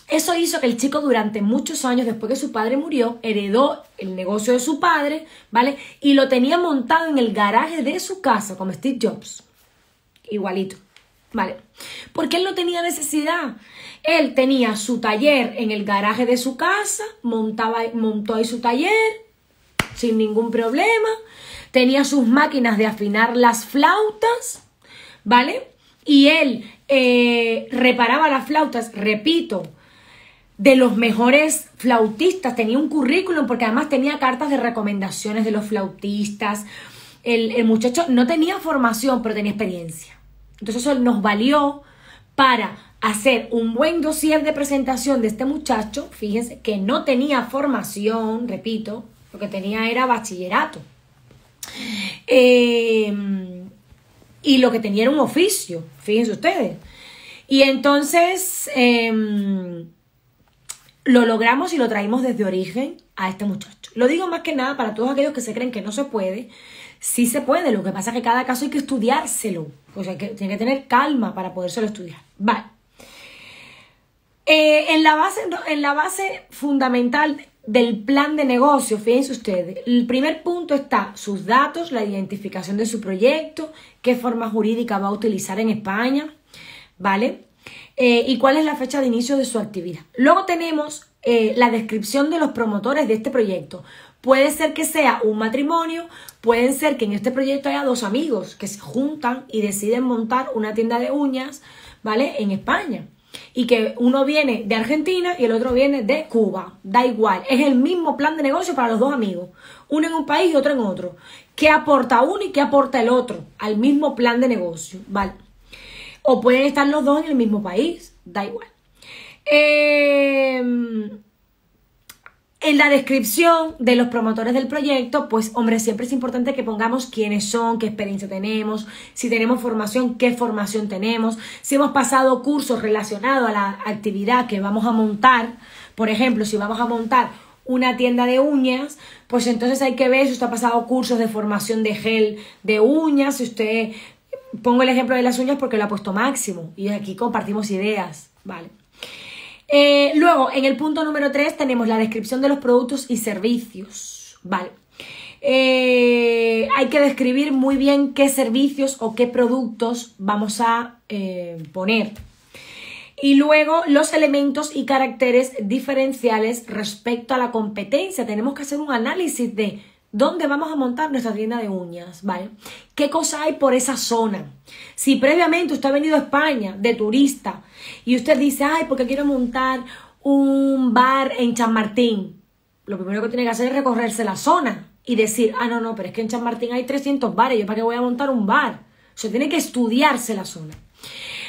Eso hizo que el chico durante muchos años, después que su padre murió, heredó el negocio de su padre, ¿vale? Y lo tenía montado en el garaje de su casa, como Steve Jobs, igualito, ¿vale? Porque él no tenía necesidad. Él tenía su taller en el garaje de su casa, montaba, montó ahí su taller sin ningún problema. Tenía sus máquinas de afinar las flautas, ¿vale? Y él eh, reparaba las flautas, repito, de los mejores flautistas. Tenía un currículum porque además tenía cartas de recomendaciones de los flautistas. El, el muchacho no tenía formación, pero tenía experiencia. Entonces eso nos valió para hacer un buen dossier de presentación de este muchacho, fíjense, que no tenía formación, repito, lo que tenía era bachillerato. Eh, y lo que tenía era un oficio, fíjense ustedes. Y entonces eh, lo logramos y lo traímos desde origen a este muchacho. Lo digo más que nada para todos aquellos que se creen que no se puede. Sí se puede, lo que pasa es que cada caso hay que estudiárselo. O sea, que tiene que tener calma para podérselo estudiar. Vale. Eh, en, la base, en la base fundamental del plan de negocio, fíjense ustedes, el primer punto está sus datos, la identificación de su proyecto, qué forma jurídica va a utilizar en España, ¿vale? Eh, y cuál es la fecha de inicio de su actividad. Luego tenemos eh, la descripción de los promotores de este proyecto. Puede ser que sea un matrimonio, pueden ser que en este proyecto haya dos amigos que se juntan y deciden montar una tienda de uñas, ¿vale? En España. Y que uno viene de Argentina y el otro viene de Cuba. Da igual, es el mismo plan de negocio para los dos amigos. Uno en un país y otro en otro. ¿Qué aporta uno y qué aporta el otro al mismo plan de negocio? ¿Vale? O pueden estar los dos en el mismo país, da igual. Eh... En la descripción de los promotores del proyecto, pues, hombre, siempre es importante que pongamos quiénes son, qué experiencia tenemos, si tenemos formación, qué formación tenemos, si hemos pasado cursos relacionados a la actividad que vamos a montar. Por ejemplo, si vamos a montar una tienda de uñas, pues entonces hay que ver si usted ha pasado cursos de formación de gel de uñas, si usted... Pongo el ejemplo de las uñas porque lo ha puesto Máximo y aquí compartimos ideas, ¿vale? Eh, luego, en el punto número tres tenemos la descripción de los productos y servicios, ¿vale? Eh, hay que describir muy bien qué servicios o qué productos vamos a eh, poner. Y luego, los elementos y caracteres diferenciales respecto a la competencia. Tenemos que hacer un análisis de dónde vamos a montar nuestra tienda de uñas, ¿vale? ¿Qué cosa hay por esa zona? Si previamente usted ha venido a España de turista y usted dice, ay, porque quiero montar un bar en Chamartín, lo primero que tiene que hacer es recorrerse la zona y decir, ah, no, no, pero es que en Chamartín hay trescientos bares, ¿yo para qué voy a montar un bar? O sea, tiene que estudiarse la zona.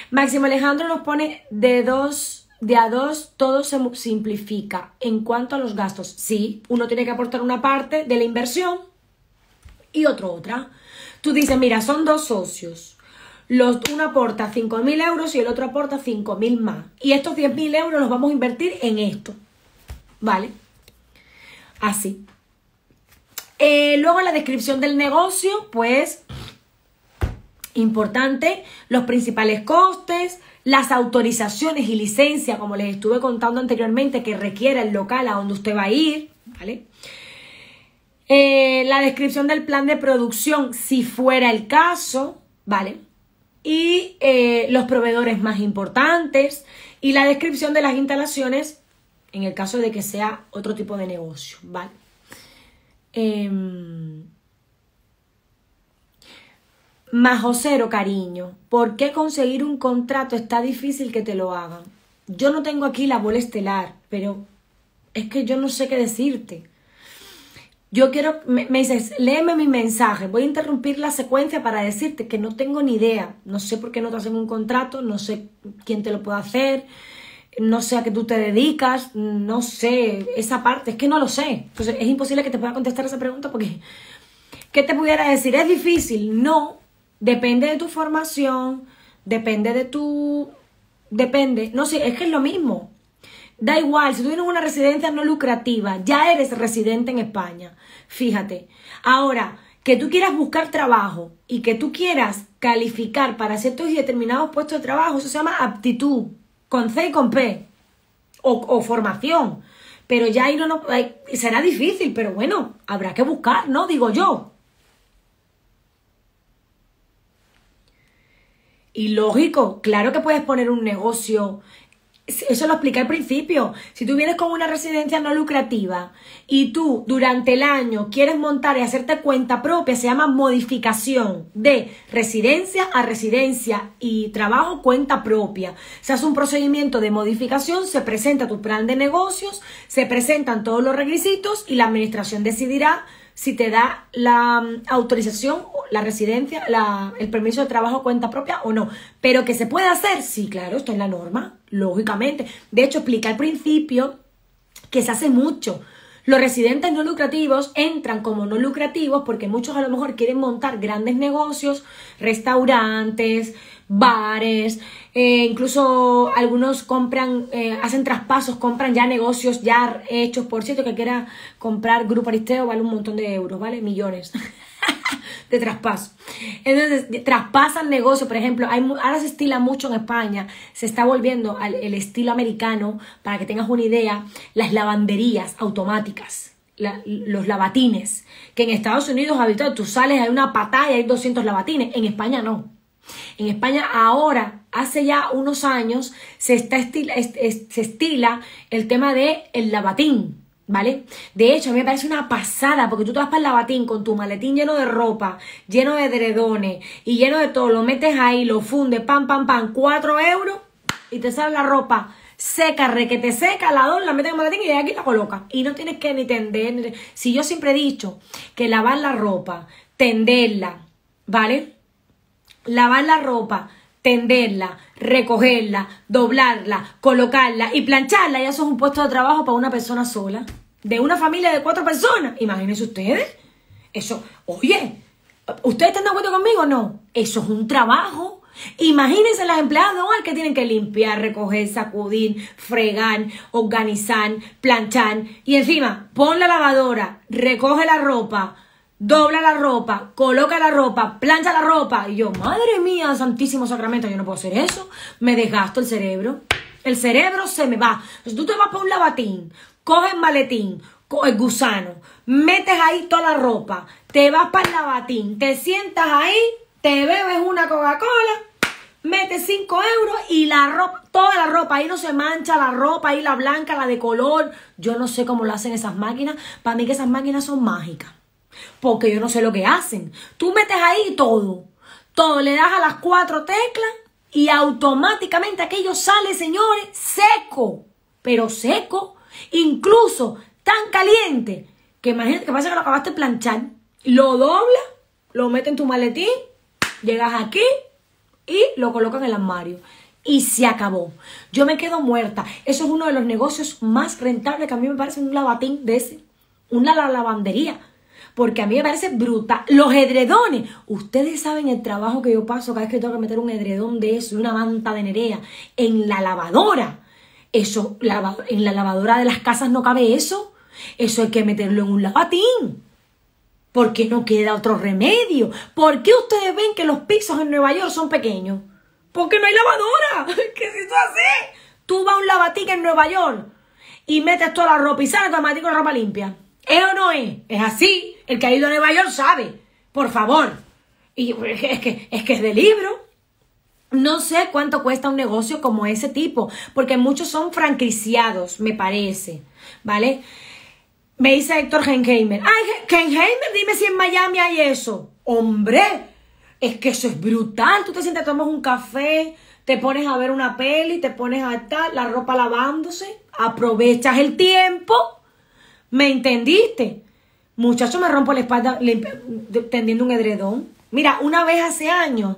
Máximo Alejandro nos pone de dos... De a dos todo se simplifica en cuanto a los gastos. Sí, uno tiene que aportar una parte de la inversión y otro otra. Tú dices, mira, son dos socios. Los, uno aporta cinco mil euros y el otro aporta cinco mil más. Y estos diez mil euros los vamos a invertir en esto. ¿Vale? Así. Eh, luego en la descripción del negocio, pues... Importante, los principales costes, las autorizaciones y licencia, como les estuve contando anteriormente, que requiera el local a donde usted va a ir, ¿vale? Eh, la descripción del plan de producción, si fuera el caso, ¿vale? Y eh, los proveedores más importantes y la descripción de las instalaciones en el caso de que sea otro tipo de negocio, ¿vale? Eh, Majo, cero, cariño. ¿Por qué conseguir un contrato está difícil que te lo hagan? Yo no tengo aquí la bola estelar, pero es que yo no sé qué decirte. Yo quiero, me, me dices, léeme mi mensaje. Voy a interrumpir la secuencia para decirte que no tengo ni idea. No sé por qué no te hacen un contrato, no sé quién te lo puede hacer, no sé a qué tú te dedicas, no sé esa parte. Es que no lo sé. Entonces es imposible que te pueda contestar esa pregunta porque, ¿qué te pudiera decir? ¿Es difícil? No. Depende de tu formación, depende de tu... Depende. No sé, es que es lo mismo. Da igual, si tú tienes una residencia no lucrativa, ya eres residente en España. Fíjate. Ahora, que tú quieras buscar trabajo y que tú quieras calificar para ciertos y determinados puestos de trabajo, eso se llama aptitud, con C y con P, o, o formación. Pero ya ahí no, no ahí será difícil, pero bueno, habrá que buscar, ¿no? Digo yo. Y lógico, claro que puedes poner un negocio... Eso lo expliqué al principio. Si tú vienes con una residencia no lucrativa y tú durante el año quieres montar y hacerte cuenta propia, se llama modificación de residencia a residencia y trabajo cuenta propia. Se hace un procedimiento de modificación, se presenta tu plan de negocios, se presentan todos los requisitos y la administración decidirá si te da la autorización, la residencia, la, el permiso de trabajo cuenta propia o no. Pero que se puede hacer, sí, claro, esto es la norma, lógicamente. De hecho, explica al principio que se hace mucho. Los residentes no lucrativos entran como no lucrativos porque muchos a lo mejor quieren montar grandes negocios, restaurantes, bares, eh, incluso algunos compran, eh, hacen traspasos, compran ya negocios ya hechos. Por cierto, que quiera comprar Grupo Aristeo vale un montón de euros, ¿vale? Millones de traspaso. Entonces, traspasan negocios, por ejemplo, hay, ahora se estila mucho en España, se está volviendo al el estilo americano, para que tengas una idea, las lavanderías automáticas. La, los lavatines, que en Estados Unidos habitual tú sales, hay una patada y hay doscientos lavatines, en España no. En España ahora, hace ya unos años, se, está estila, est, est, se estila el tema de el lavatín, ¿vale? De hecho, a mí me parece una pasada, porque tú te vas para el lavatín con tu maletín lleno de ropa, lleno de edredones y lleno de todo, lo metes ahí, lo fundes, pam, pam, pam, cuatro euros y te sale la ropa seca, requete seca, la dos, la metes en el maletín y de aquí la colocas. Y no tienes que ni tender, ni... Si yo siempre he dicho que lavar la ropa, tenderla, ¿vale? Lavar la ropa, tenderla, recogerla, doblarla, colocarla y plancharla. Y eso es un puesto de trabajo para una persona sola. De una familia de cuatro personas. Imagínense ustedes. Eso, oye, ¿ustedes están de acuerdo conmigo o no? Eso es un trabajo. Imagínense las empleadas de hogar que tienen que limpiar, recoger, sacudir, fregar, organizar, planchar. Y encima, pon la lavadora, recoge la ropa, dobla la ropa, coloca la ropa, plancha la ropa. Y yo, madre mía, santísimo sacramento, yo no puedo hacer eso. Me desgasto el cerebro. El cerebro se me va. Entonces, tú te vas por un lavatín, coges maletín, el gusano, metes ahí toda la ropa, te vas para el lavatín, te sientas ahí, te bebes una Coca-Cola, metes cinco euros y la ropa, toda la ropa, ahí no se mancha la ropa, ahí la blanca, la de color. Yo no sé cómo lo hacen esas máquinas. Para mí que esas máquinas son mágicas. Porque yo no sé lo que hacen. Tú metes ahí todo. Todo, le das a las cuatro teclas y automáticamente aquello sale, señores, seco. Pero seco. Incluso tan caliente que imagínate que pasa que lo acabaste de planchar. Lo doblas, lo metes en tu maletín, llegas aquí y lo colocas en el armario. Y se acabó. Yo me quedo muerta. Eso es uno de los negocios más rentables que a mí me parece un lavatín de ese. Una lavandería. Porque a mí me parece brutal. Los edredones. Ustedes saben el trabajo que yo paso cada vez que tengo que meter un edredón de eso, una manta de Nerea, en la lavadora. Eso, lava, en la lavadora de las casas no cabe eso. Eso hay que meterlo en un lavatín. porque no queda otro remedio. ¿Por qué ustedes ven que los pisos en Nueva York son pequeños? Porque no hay lavadora. ¿Qué es eso así? Tú vas a un lavatica en Nueva York y metes toda la ropa y sale automático la ropa limpia. ¿Es o no es? Es así. El que ha ido a Nueva York sabe. Por favor. Y es que es, que es de libro. No sé cuánto cuesta un negocio como ese tipo, porque muchos son franquiciados, me parece, ¿vale? Me dice Héctor Genheimer. ¡Ay, Genheimer, dime si en Miami hay eso! ¡Hombre! Es que eso es brutal. Tú te sientes, tomas un café, te pones a ver una peli, te pones a estar, la ropa lavándose, aprovechas el tiempo. ¿Me entendiste? Muchacho, me rompo la espalda tendiendo un edredón. Mira, una vez hace años,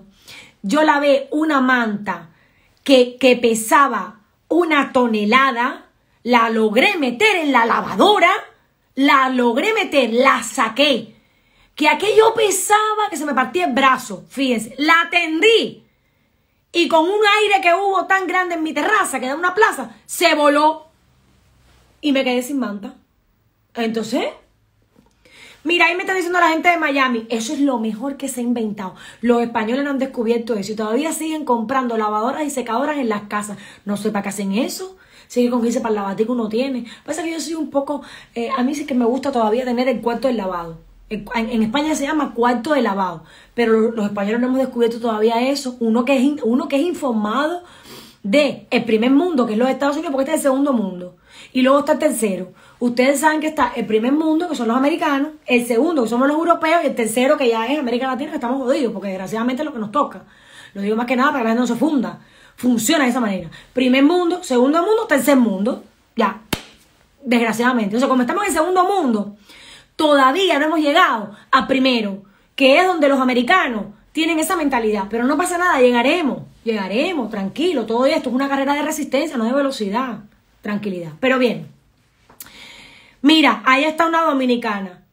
yo lavé una manta que, que pesaba una tonelada, la logré meter en la lavadora, la logré meter, la saqué. Que aquello pesaba, que se me partía el brazo, fíjense, la tendí. Y con un aire que hubo tan grande en mi terraza, que era una plaza, se voló. Y me quedé sin manta. Entonces... Mira, ahí me está diciendo la gente de Miami, eso es lo mejor que se ha inventado. Los españoles no han descubierto eso y todavía siguen comprando lavadoras y secadoras en las casas. No sé para qué hacen eso. Sigue con que dice para el lavatico uno tiene. Pasa que yo soy un poco, eh, a mí sí que me gusta todavía tener el cuarto del lavado. En, en España se llama cuarto de lavado, pero los españoles no hemos descubierto todavía eso. Uno que es, uno que es informado de el primer mundo, que es los Estados Unidos, porque este es el segundo mundo. Y luego está el tercero. Ustedes saben que está el primer mundo, que son los americanos, el segundo, que somos los europeos, y el tercero, que ya es América Latina, que estamos jodidos, porque desgraciadamente es lo que nos toca. Lo digo más que nada para que la gente no se funda. Funciona de esa manera. Primer mundo, segundo mundo, tercer mundo. Ya. Desgraciadamente. O sea, como estamos en el segundo mundo, todavía no hemos llegado a primero, que es donde los americanos tienen esa mentalidad. Pero no pasa nada, llegaremos. Llegaremos, tranquilo. Todo esto es una carrera de resistencia, no de velocidad. Tranquilidad. Pero bien. Mira, ahí está una dominicana.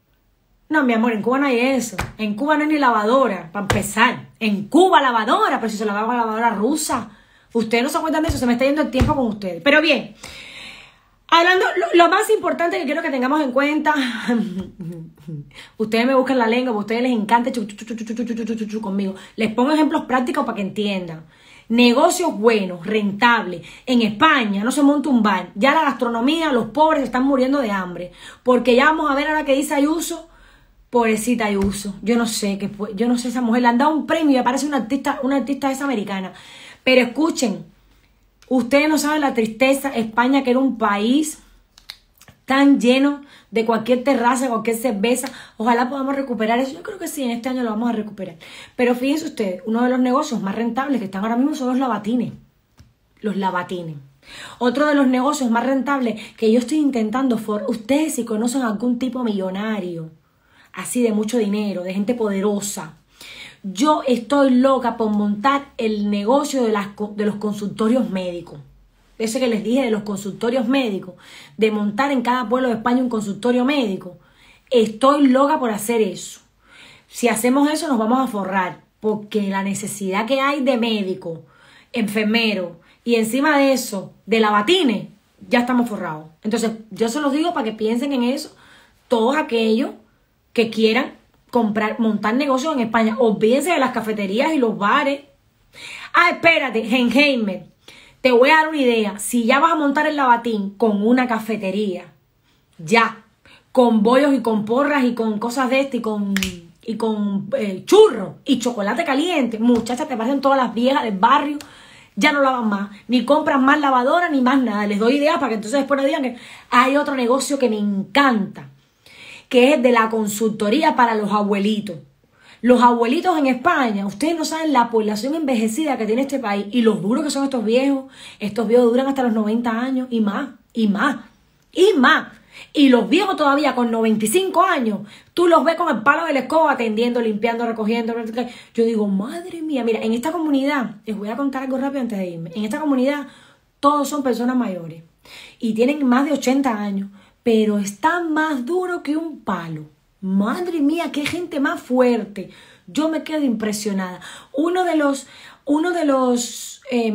No, mi amor, en Cuba no hay eso. En Cuba no hay ni lavadora, para empezar. En Cuba lavadora, pero si se la daba la lavadora rusa. Ustedes no se acuerdan de eso, se me está yendo el tiempo con ustedes. Pero bien. Hablando, lo, lo más importante que quiero que tengamos en cuenta. Ustedes me buscan la lengua, a ustedes les encanta chuchu, chuchu, chuchu, chuchu, chuchu, chuchu, conmigo. Les pongo ejemplos prácticos para que entiendan. Negocios buenos, rentables. En España no se monta un bar. Ya la gastronomía, los pobres se están muriendo de hambre. Porque ya vamos a ver ahora que dice Ayuso. Pobrecita Ayuso. Yo no sé, que, yo no sé, esa mujer le han dado un premio y aparece una artista, una artista esa americana. Pero escuchen, ustedes no saben la tristeza. España, que era un país tan lleno de cualquier terraza, cualquier cerveza. Ojalá podamos recuperar eso. Yo creo que sí, en este año lo vamos a recuperar. Pero fíjense ustedes, uno de los negocios más rentables que están ahora mismo son los lavatines. Los lavatines. Otro de los negocios más rentables que yo estoy intentando for... Ustedes, si conocen algún tipo millonario, así de mucho dinero, de gente poderosa. Yo estoy loca por montar el negocio de, las, de los consultorios médicos. Eso que les dije de los consultorios médicos, de montar en cada pueblo de España un consultorio médico. Estoy loca por hacer eso. Si hacemos eso nos vamos a forrar, porque la necesidad que hay de médicos, enfermeros y encima de eso, de lavatines, ya estamos forrados. Entonces yo se los digo para que piensen en eso, todos aquellos que quieran comprar, montar negocios en España. Olvídense de las cafeterías y los bares. Ah, espérate, Genheimer. Te voy a dar una idea. Si ya vas a montar el lavatín con una cafetería, ya, con bollos y con porras y con cosas de este y con, y con eh, churros y chocolate caliente, muchachas, te pasan todas las viejas del barrio, ya no lavan más, ni compran más lavadora ni más nada. Les doy ideas para que entonces después nos digan que hay otro negocio que me encanta, que es el de la consultoría para los abuelitos. Los abuelitos en España, ustedes no saben la población envejecida que tiene este país y los duros que son estos viejos. Estos viejos duran hasta los noventa años y más, y más, y más. Y los viejos todavía con noventa y cinco años, tú los ves con el palo de la escoba atendiendo, limpiando, recogiendo. Yo digo, madre mía, mira, en esta comunidad, les voy a contar algo rápido antes de irme. En esta comunidad todos son personas mayores y tienen más de ochenta años, pero están más duros que un palo. Madre mía, qué gente más fuerte. Yo me quedo impresionada. Uno de los, uno de los eh,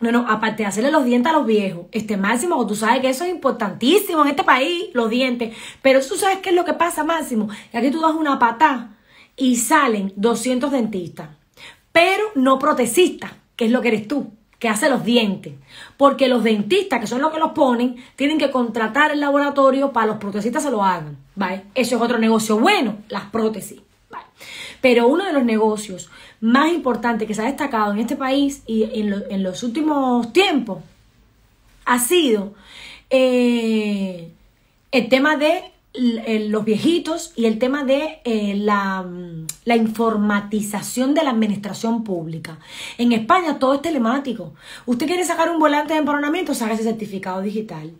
No, no, aparte de hacerle los dientes a los viejos. Este Máximo, tú sabes que eso es importantísimo en este país, los dientes. Pero tú sabes qué es lo que pasa, Máximo. Y aquí tú das una patada y salen doscientos dentistas. Pero no protecistas, que es lo que eres tú, que hace los dientes. Porque los dentistas, que son los que los ponen, tienen que contratar el laboratorio para los protecistas se lo hagan. ¿Vale? Eso es otro negocio bueno, las prótesis. ¿Vale? Pero uno de los negocios más importantes que se ha destacado en este país y en, lo, en los últimos tiempos ha sido eh, el tema de los viejitos y el tema de eh, la, la informatización de la administración pública. En España todo es telemático. Usted quiere sacar un volante de empadronamiento, saque ese certificado digital.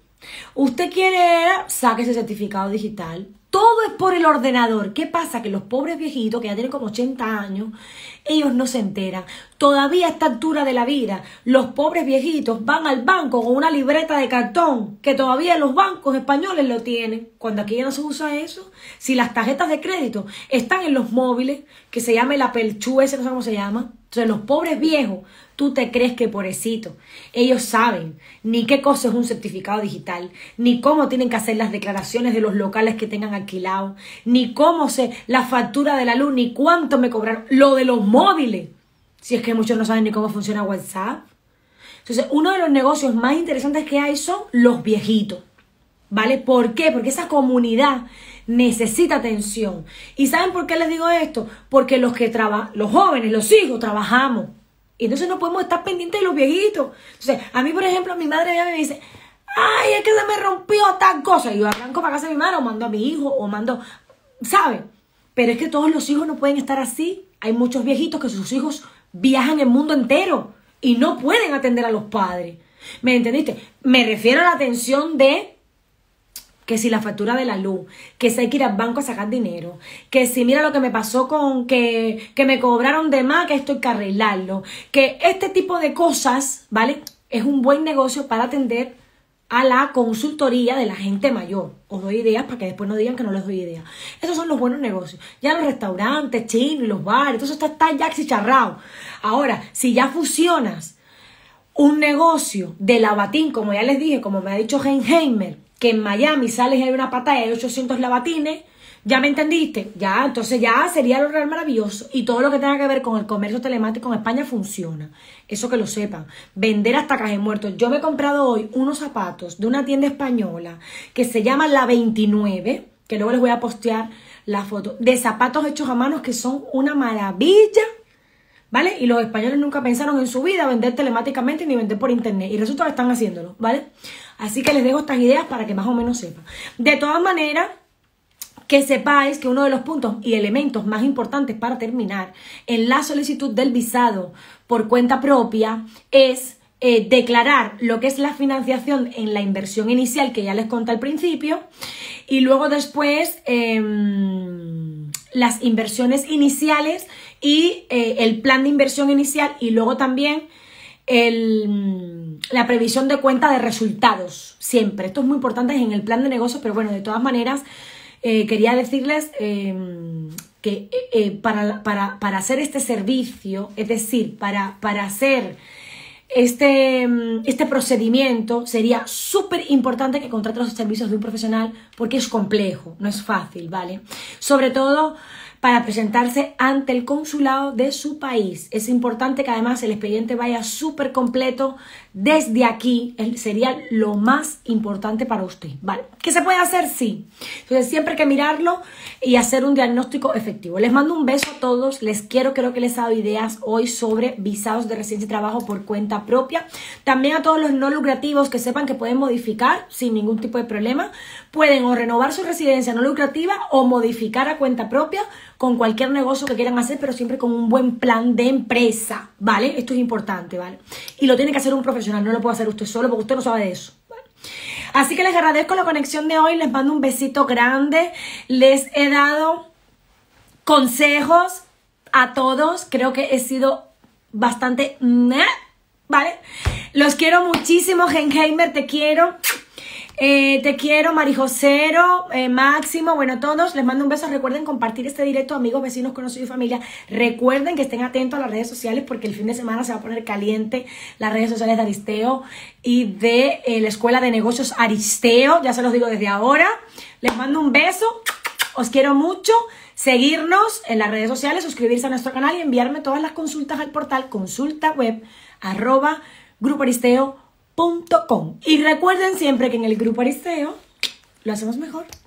Usted quiere, saque ese certificado digital. Todo es por el ordenador. ¿Qué pasa? Que los pobres viejitos, que ya tienen como ochenta años, ellos no se enteran. Todavía a esta altura de la vida, los pobres viejitos van al banco con una libreta de cartón, que todavía los bancos españoles lo tienen. Cuando aquí ya no se usa eso, si las tarjetas de crédito están en los móviles, que se llama el Apple Chu, ese no sé cómo se llama. Entonces los pobres viejos, tú te crees que pobrecito, ellos saben ni qué cosa es un certificado digital, ni cómo tienen que hacer las declaraciones de los locales que tengan alquilados, ni cómo se la factura de la luz, ni cuánto me cobraron, lo de los móviles, si es que muchos no saben ni cómo funciona WhatsApp. Entonces uno de los negocios más interesantes que hay son los viejitos, ¿vale? ¿Por qué? Porque esa comunidad necesita atención. ¿Y saben por qué les digo esto? Porque los que trabajan, los jóvenes, los hijos, trabajamos. Y entonces no podemos estar pendientes de los viejitos. Entonces, a mí, por ejemplo, mi madre me dice, ay, es que se me rompió tal cosa. Y yo arranco para casa de mi madre o mando a mi hijo o mando, ¿sabes? Pero es que todos los hijos no pueden estar así. Hay muchos viejitos que sus hijos viajan el mundo entero y no pueden atender a los padres. ¿Me entendiste? Me refiero a la atención de que si la factura de la luz, que si hay que ir al banco a sacar dinero, que si mira lo que me pasó con que, que me cobraron de más, que esto hay que arreglarlo, que este tipo de cosas, ¿vale? Es un buen negocio para atender a la consultoría de la gente mayor. Os doy ideas para que después no digan que no les doy ideas. Esos son los buenos negocios. Ya los restaurantes chinos y los bares, todo eso está, está ya chicharrado. Ahora, si ya fusionas un negocio de lavatín, como ya les dije, como me ha dicho Genheimer, que en Miami sales y hay una pata de ochocientos lavatines, ¿ya me entendiste? Ya, entonces ya sería lo real maravilloso. Y todo lo que tenga que ver con el comercio telemático en España funciona. Eso que lo sepan. Vender hasta cajes muertos. Yo me he comprado hoy unos zapatos de una tienda española que se llama La veintinueve, que luego les voy a postear la foto, de zapatos hechos a manos que son una maravilla, ¿vale? Y los españoles nunca pensaron en su vida vender telemáticamente ni vender por internet. Y resulta que están haciéndolo, ¿vale? Así que les dejo estas ideas para que más o menos sepan. De todas maneras, que sepáis que uno de los puntos y elementos más importantes para terminar en la solicitud del visado por cuenta propia es eh, declarar lo que es la financiación en la inversión inicial, que ya les conté al principio, y luego después eh, las inversiones iniciales y eh, el plan de inversión inicial, y luego también El, la previsión de cuenta de resultados, siempre. Esto es muy importante en el plan de negocios, pero bueno, de todas maneras, eh, quería decirles eh, que eh, para, para, para hacer este servicio, es decir, para, para hacer este, este procedimiento, sería súper importante que contraten los servicios de un profesional porque es complejo, no es fácil, ¿vale? Sobre todo para presentarse ante el consulado de su país. Es importante que además el expediente vaya súper completo desde aquí. Sería lo más importante para usted, ¿vale? ¿Qué se puede hacer? Sí. Entonces siempre hay que mirarlo y hacer un diagnóstico efectivo. Les mando un beso a todos. Les quiero, creo que les he dado ideas hoy sobre visados de residencia y trabajo por cuenta propia. También a todos los no lucrativos, que sepan que pueden modificar sin ningún tipo de problema. Pueden o renovar su residencia no lucrativa o modificar a cuenta propia con cualquier negocio que quieran hacer, pero siempre con un buen plan de empresa, ¿vale? Esto es importante, ¿vale? Y lo tiene que hacer un profesional, no lo puede hacer usted solo porque usted no sabe de eso, ¿vale? Así que les agradezco la conexión de hoy, les mando un besito grande, les he dado consejos a todos, creo que he sido bastante, ¿vale? Los quiero muchísimo, Genheimer, te quiero. Eh, te quiero, Marijosero, eh, Máximo, bueno, todos, les mando un beso. Recuerden compartir este directo, amigos, vecinos, conocidos y familia. Recuerden que estén atentos a las redes sociales porque el fin de semana se va a poner caliente las redes sociales de Aristeo y de eh, la Escuela de Negocios Aristeo. Ya se los digo desde ahora. Les mando un beso, os quiero mucho. Seguirnos en las redes sociales, suscribirse a nuestro canal y enviarme todas las consultas al portal consulta web arroba grupo aristeo punto com. Y recuerden siempre que en el Grupo Aristeo lo hacemos mejor.